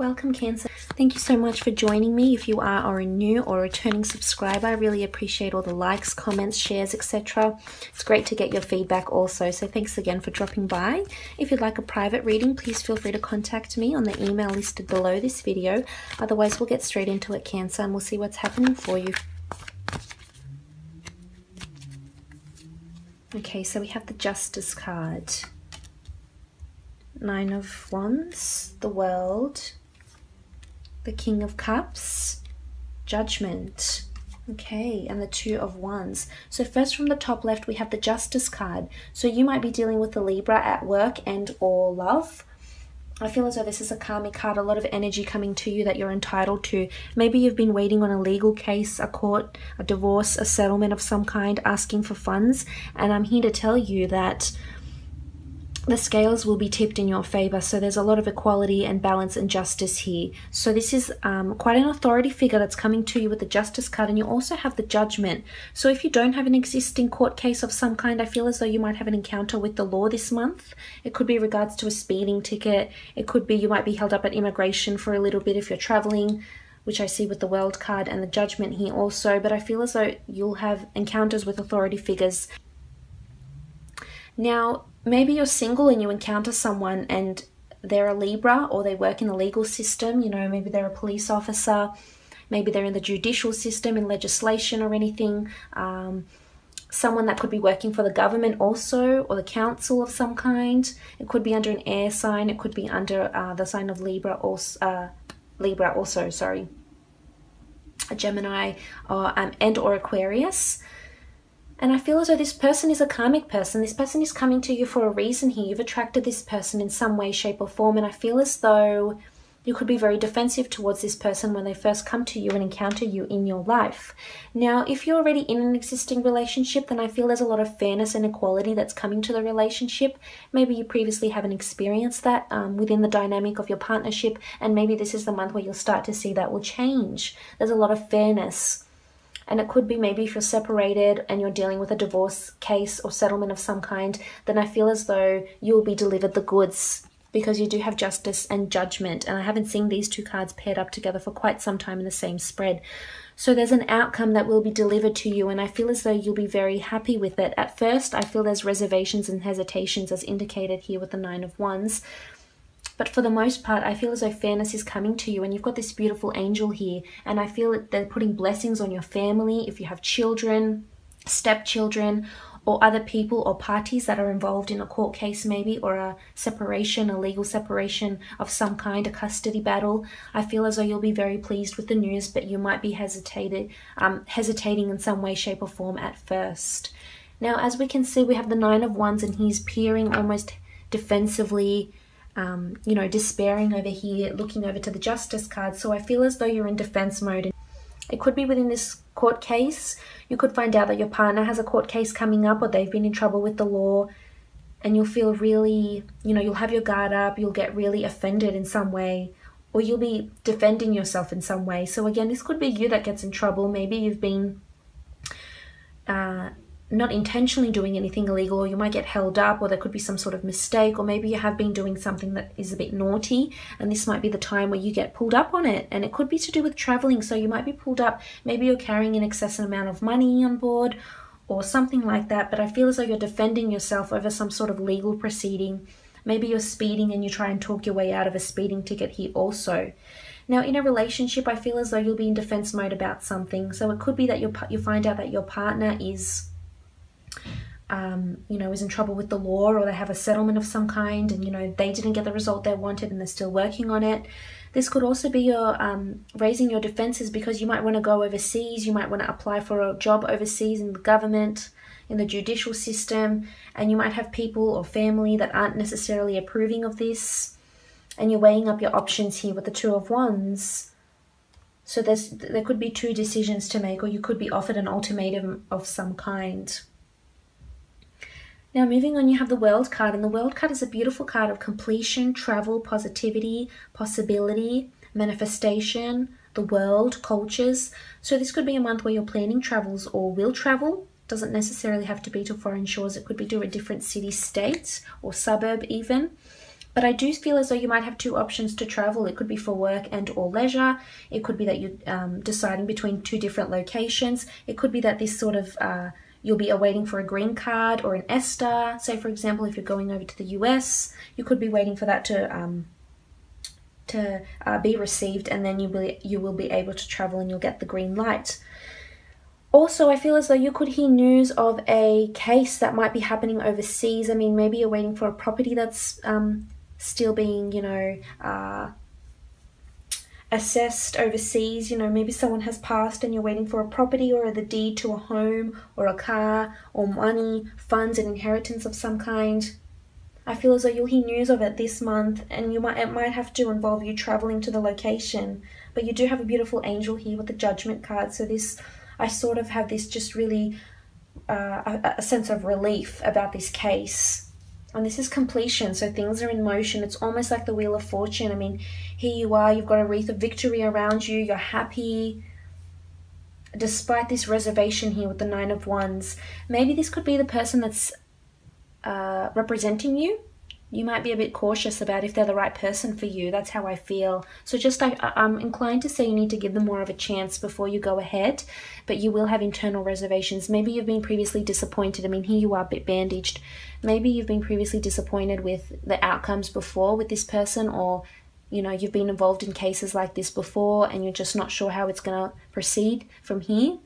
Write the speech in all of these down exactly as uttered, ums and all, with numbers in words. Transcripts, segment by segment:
Welcome Cancer. Thank you so much for joining me. If you are, or a new or returning subscriber, I really appreciate all the likes, comments, shares, et cetera. It's great to get your feedback also, so thanks again for dropping by. If you'd like a private reading, please feel free to contact me on the email listed below this video. Otherwise, we'll get straight into it, Cancer, and we'll see what's happening for you. Okay, so we have the Justice card, Nine of Wands, the World, the King of Cups, Judgment. Okay, and the Two of Wands. So first, from the top left, we have the Justice card. So you might be dealing with the Libra at work and or love. I feel as though this is a karmic card, a lot of energy coming to you that you're entitled to. Maybe you've been waiting on a legal case, a court, a divorce, a settlement of some kind, asking for funds. And I'm here to tell you that the scales will be tipped in your favor. So there's a lot of equality and balance and justice here. So this is um, quite an authority figure that's coming to you with the Justice card, and you also have the Judgment. So if you don't have an existing court case of some kind, I feel as though you might have an encounter with the law this month. It could be regards to a speeding ticket. It could be you might be held up at immigration for a little bit if you're traveling, which I see with the World card and the Judgment here also. But I feel as though you'll have encounters with authority figures. Now, maybe you're single and you encounter someone and they're a Libra, or they work in the legal system. You know, maybe they're a police officer, maybe they're in the judicial system, in legislation or anything. Um, someone that could be working for the government also, or the council of some kind. It could be under an air sign. It could be under uh, the sign of Libra also, uh, Libra also, sorry, a Gemini or, um, and or Aquarius. And I feel as though this person is a karmic person. This person is coming to you for a reason here. You've attracted this person in some way, shape, or form. And I feel as though you could be very defensive towards this person when they first come to you and encounter you in your life. Now, if you're already in an existing relationship, then I feel there's a lot of fairness and equality that's coming to the relationship. Maybe you previously haven't experienced that um, within the dynamic of your partnership. And maybe this is the month where you'll start to see that will change. There's a lot of fairness. And it could be maybe if you're separated and you're dealing with a divorce case or settlement of some kind, then I feel as though you'll be delivered the goods, because you do have Justice and Judgment. And I haven't seen these two cards paired up together for quite some time in the same spread. So there's an outcome that will be delivered to you, and I feel as though you'll be very happy with it. At first, I feel there's reservations and hesitations, as indicated here with the Nine of Wands. But for the most part, I feel as though fairness is coming to you, and you've got this beautiful angel here, and I feel that they're putting blessings on your family. If you have children, stepchildren, or other people or parties that are involved in a court case maybe, or a separation, a legal separation of some kind, a custody battle, I feel as though you'll be very pleased with the news, but you might be hesitated, um, hesitating in some way, shape or form at first. Now, as we can see, we have the Nine of Wands, and he's peering almost defensively, Um, you know, despairing over here, looking over to the Justice card. So I feel as though you're in defense mode. It could be within this court case. You could find out that your partner has a court case coming up, or they've been in trouble with the law, and you'll feel really, you know, you'll have your guard up, you'll get really offended in some way, or you'll be defending yourself in some way. So again, this could be you that gets in trouble. Maybe you've been uh, not intentionally doing anything illegal, or you might get held up, or there could be some sort of mistake, or maybe you have been doing something that is a bit naughty, and this might be the time where you get pulled up on it. And it could be to do with traveling, so you might be pulled up. Maybe you're carrying an excessive amount of money on board or something like that, but I feel as though you're defending yourself over some sort of legal proceeding. Maybe you're speeding and you try and talk your way out of a speeding ticket here also. Now, in a relationship, I feel as though you'll be in defense mode about something. So it could be that you you find out that your partner is Um, you know, is in trouble with the law, or they have a settlement of some kind, and you know, they didn't get the result they wanted and they're still working on it. This could also be your um, raising your defenses, because you might want to go overseas, you might want to apply for a job overseas in the government, in the judicial system, and you might have people or family that aren't necessarily approving of this, and you're weighing up your options here with the Two of Wands. So there's there could be two decisions to make, or you could be offered an ultimatum of some kind. Now, moving on, you have the World card, and the World card is a beautiful card of completion, travel, positivity, possibility, manifestation, the world, cultures. So this could be a month where you're planning travels or will travel. Doesn't necessarily have to be to foreign shores. It could be to a different city, state, or suburb even. But I do feel as though you might have two options to travel. It could be for work and or leisure. It could be that you're um, deciding between two different locations. It could be that this sort of, uh, you'll be awaiting for a green card or an ESTA. Say, for example, if you're going over to the U S, you could be waiting for that to um, to uh, be received, and then you will, you will be able to travel and you'll get the green light. Also, I feel as though you could hear news of a case that might be happening overseas. I mean, maybe you're waiting for a property that's um, still being, you know, uh, assessed overseas. You know, maybe someone has passed and you're waiting for a property or the deed to a home or a car or money, funds, and inheritance of some kind. I feel as though you'll hear news of it this month, and you might it might have to involve you traveling to the location. But you do have a beautiful angel here with the Judgment card, so this... I sort of have this just really uh, a, a sense of relief about this case. And this is completion, so things are in motion. It's almost like the Wheel of Fortune. I mean, here you are, you've got a wreath of victory around you, you're happy. Despite this reservation here with the Nine of Wands, maybe this could be the person that's uh, representing you. You might be a bit cautious about if they're the right person for you. That's how I feel. So just I, I'm inclined to say you need to give them more of a chance before you go ahead, but you will have internal reservations. Maybe you've been previously disappointed. I mean, here you are a bit bandaged. Maybe you've been previously disappointed with the outcomes before with this person, or, you know, you've been involved in cases like this before and you're just not sure how it's going to proceed from here.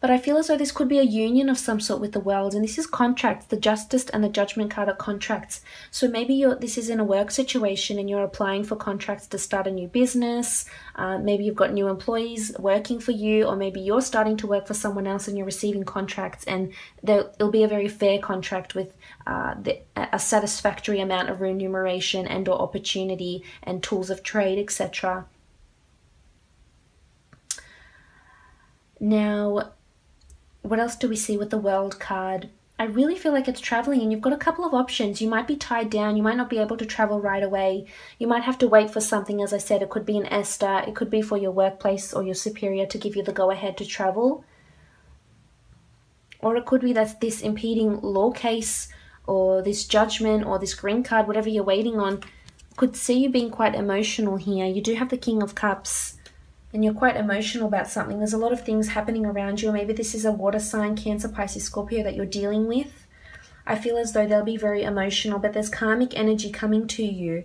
But I feel as though this could be a union of some sort with the world. And this is contracts. The Justice and the Judgment card are contracts. So maybe you're, this is in a work situation and you're applying for contracts to start a new business. Uh, maybe you've got new employees working for you, or maybe you're starting to work for someone else and you're receiving contracts, and there, it'll be a very fair contract with uh, the, a satisfactory amount of remuneration and or opportunity and tools of trade, et cetera. Now... what else do we see with the World card? I really feel like it's traveling, and you've got a couple of options. You might be tied down. You might not be able to travel right away. You might have to wait for something. As I said, it could be an ESTA. It could be for your workplace or your superior to give you the go-ahead to travel. Or it could be that this impeding law case or this judgment or this green card, whatever you're waiting on, could see you being quite emotional here. You do have the King of Cups, and you're quite emotional about something. There's a lot of things happening around you. Maybe this is a water sign, Cancer, Pisces, Scorpio, that you're dealing with. I feel as though they'll be very emotional, but there's karmic energy coming to you.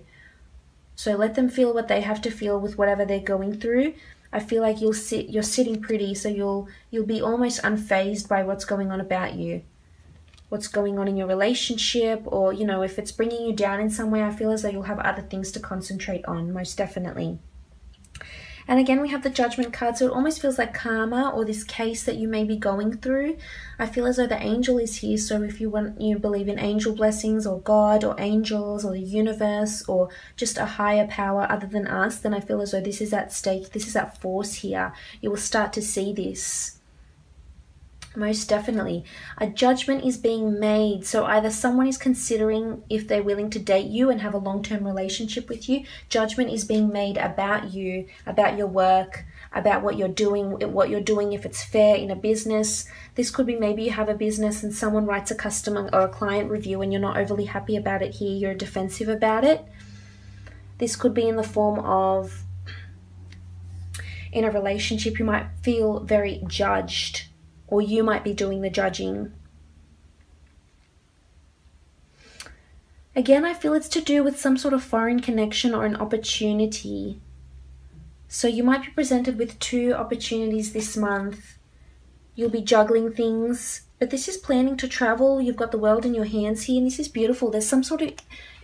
So let them feel what they have to feel with whatever they're going through. I feel like you'll sit, you're sitting pretty, so you'll, you'll be almost unfazed by what's going on about you. What's going on in your relationship, or, you know, if it's bringing you down in some way, I feel as though you'll have other things to concentrate on, most definitely. And again, we have the Judgment card, so it almost feels like karma or this case that you may be going through. I feel as though the angel is here, so if you want, you believe in angel blessings or God or angels or the universe or just a higher power other than us, then I feel as though this is at stake, this is at force here. You will start to see this. Most definitely. A judgment is being made. So either someone is considering if they're willing to date you and have a long-term relationship with you. Judgment is being made about you, about your work, about what you're doing, what you're doing if it's fair in a business. This could be maybe you have a business and someone writes a customer or a client review and you're not overly happy about it here. You're defensive about it. This could be in the form of in a relationship you might feel very judged, or you might be doing the judging. Again, I feel it's to do with some sort of foreign connection or an opportunity. So you might be presented with two opportunities this month. You'll be juggling things, but this is planning to travel. You've got the world in your hands here, and this is beautiful. There's some sort of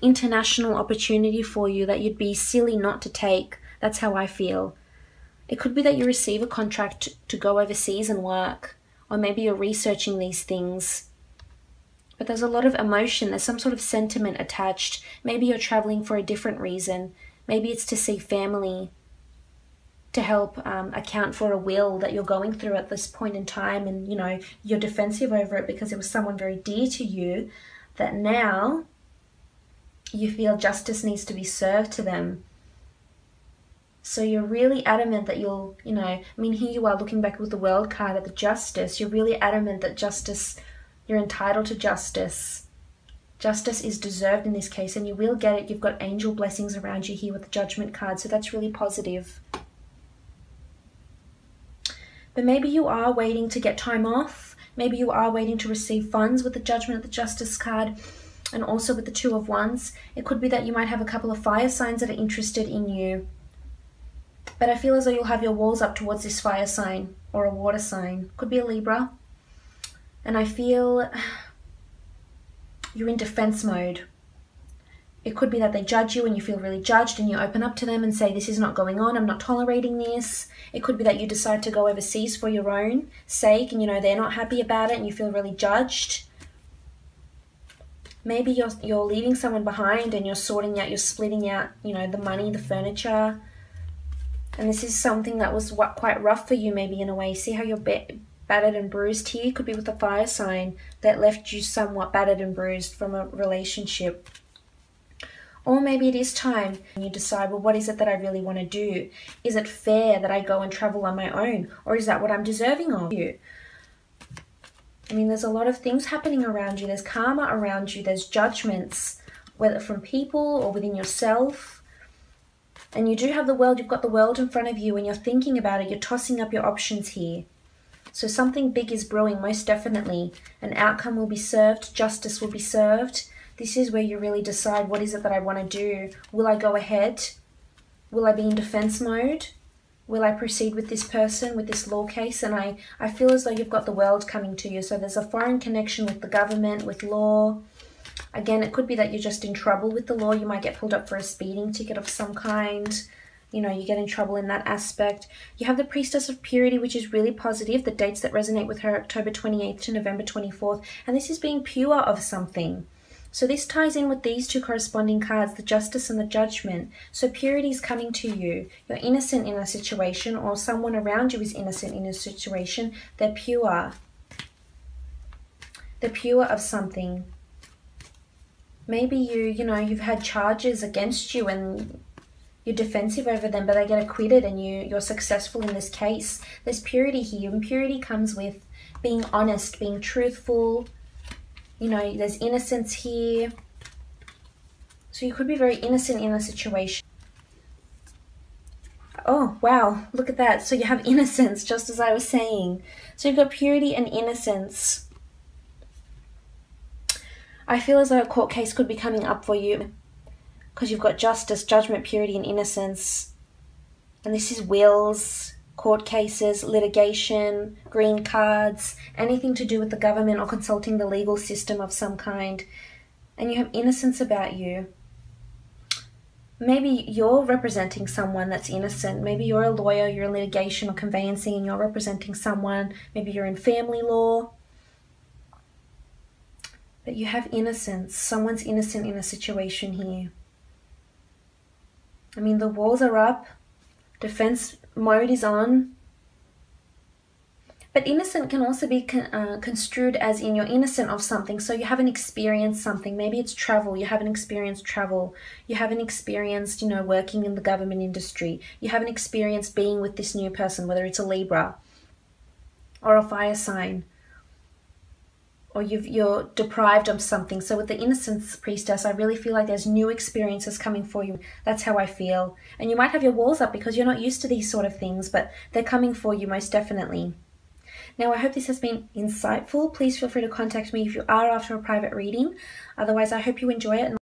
international opportunity for you that you'd be silly not to take. That's how I feel. It could be that you receive a contract to go overseas and work. Or maybe you're researching these things. But there's a lot of emotion. There's some sort of sentiment attached. Maybe you're traveling for a different reason. Maybe it's to see family, to help um, account for a will that you're going through at this point in time. And, you know, you're defensive over it because it was someone very dear to you that now you feel justice needs to be served to them. So you're really adamant that you'll, you know, I mean, here you are looking back with the World card at the Justice. You're really adamant that justice, you're entitled to justice. Justice is deserved in this case, and you will get it. You've got angel blessings around you here with the Judgment card, so that's really positive. But maybe you are waiting to get time off. Maybe you are waiting to receive funds with the Judgment of the Justice card, and also with the Two of Wands. It could be that you might have a couple of fire signs that are interested in you. But I feel as though you'll have your walls up towards this fire sign or a water sign. Could be a Libra. And I feel you're in defense mode. It could be that they judge you and you feel really judged and you open up to them and say, this is not going on, I'm not tolerating this. It could be that you decide to go overseas for your own sake and you know they're not happy about it and you feel really judged. Maybe you're, you're leaving someone behind and you're sorting out, you're splitting out, you know, the money, the furniture. And this is something that was what, quite rough for you maybe in a way. See how you're battered and bruised here? Could be with a fire sign that left you somewhat battered and bruised from a relationship. Or maybe it is time and you decide, well, what is it that I really want to do? Is it fair that I go and travel on my own? Or is that what I'm deserving of? You? I mean, there's a lot of things happening around you. There's karma around you. There's judgments, whether from people or within yourself. And you do have the world, you've got the world in front of you and you're thinking about it, you're tossing up your options here. So something big is brewing, most definitely. An outcome will be served, justice will be served. This is where you really decide, what is it that I want to do? Will I go ahead? Will I be in defense mode? Will I proceed with this person, with this law case? And I, I feel as though you've got the world coming to you. So there's a foreign connection with the government, with law. Again, it could be that you're just in trouble with the law. You might get pulled up for a speeding ticket of some kind. You know, you get in trouble in that aspect. You have the Priestess of Purity, which is really positive. The dates that resonate with her, October twenty-eighth to November twenty-fourth. And this is being pure of something. So this ties in with these two corresponding cards, the Justice and the Judgment. So purity is coming to you. You're innocent in a situation, or someone around you is innocent in a situation. They're pure. They're pure of something. Maybe you, you know, you've had charges against you and you're defensive over them, but they get acquitted and you, you're successful in this case. There's purity here, and purity comes with being honest, being truthful. You know, there's innocence here. So you could be very innocent in a situation. Oh, wow, look at that. So you have innocence, just as I was saying. So you've got purity and innocence. I feel as though a court case could be coming up for you because you've got justice, judgment, purity and innocence. And this is wills, court cases, litigation, green cards, anything to do with the government or consulting the legal system of some kind. And you have innocence about you. Maybe you're representing someone that's innocent. Maybe you're a lawyer, you're in litigation or conveyancing and you're representing someone. Maybe you're in family law. But you have innocence. Someone's innocent in a situation here. I mean, the walls are up. Defense mode is on. But innocent can also be con uh, construed as in you're innocent of something. So you haven't experienced something. Maybe it's travel. You haven't experienced travel. You haven't experienced, you know, working in the government industry. You haven't experienced being with this new person, whether it's a Libra or a fire sign. Or you've, you're deprived of something. So with the Innocence Priestess, I really feel like there's new experiences coming for you. That's how I feel. And you might have your walls up because you're not used to these sort of things, but they're coming for you most definitely. Now, I hope this has been insightful. Please feel free to contact me if you are after a private reading. Otherwise, I hope you enjoy it.